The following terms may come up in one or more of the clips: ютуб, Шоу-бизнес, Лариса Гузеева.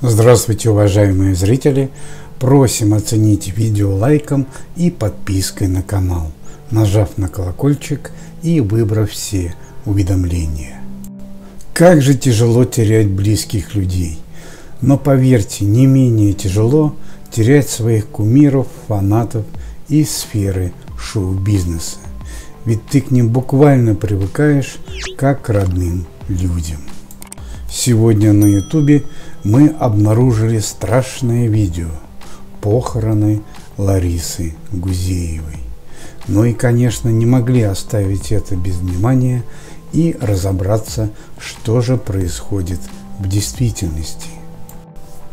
Здравствуйте, уважаемые зрители! Просим оценить видео лайком и подпиской на канал, нажав на колокольчик и выбрав все уведомления. Как же тяжело терять близких людей, но поверьте, не менее тяжело терять своих кумиров, фанатов из сферы шоу-бизнеса, ведь ты к ним буквально привыкаешь как к родным людям. Сегодня на ютубе мы обнаружили страшное видео похороны Ларисы Гузеевой. Ну и, конечно, не могли оставить это без внимания и разобраться, что же происходит в действительности.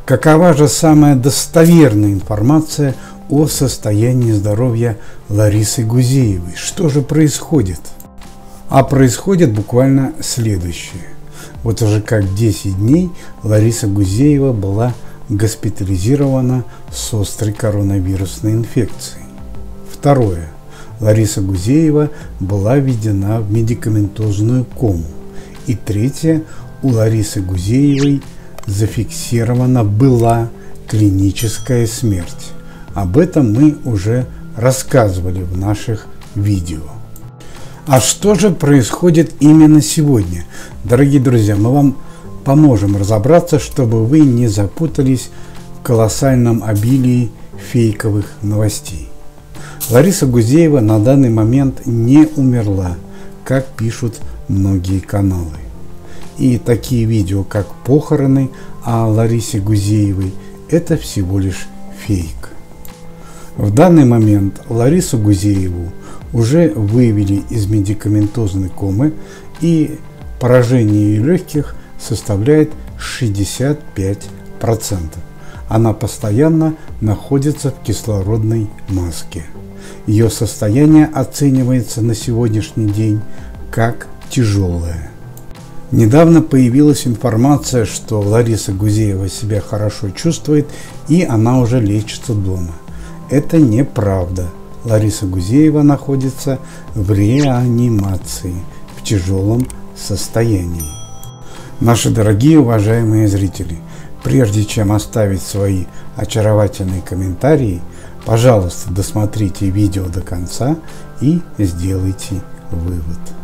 Какова же самая достоверная информация о состоянии здоровья Ларисы Гузеевой? Что же происходит? А происходит буквально следующее. Вот уже как 10 дней Лариса Гузеева была госпитализирована с острой коронавирусной инфекцией. Второе. Лариса Гузеева была введена в медикаментозную кому. И третье. У Ларисы Гузеевой зафиксирована была клиническая смерть. Об этом мы уже рассказывали в наших видео. А что же происходит именно сегодня? Дорогие друзья, мы вам поможем разобраться, чтобы вы не запутались в колоссальном обилии фейковых новостей. Лариса Гузеева на данный момент не умерла, как пишут многие каналы. И такие видео, как похороны о Ларисе Гузеевой, это всего лишь фейк. В данный момент Ларису Гузееву уже вывели из медикаментозной комы, и поражение ее легких составляет 65%. Она постоянно находится в кислородной маске. Ее состояние оценивается на сегодняшний день как тяжелое. Недавно появилась информация, что Лариса Гузеева себя хорошо чувствует и она уже лечится дома. Это неправда. Лариса Гузеева находится в реанимации, в тяжелом состоянии. Наши дорогие уважаемые зрители, прежде чем оставить свои очаровательные комментарии, пожалуйста, досмотрите видео до конца и сделайте вывод.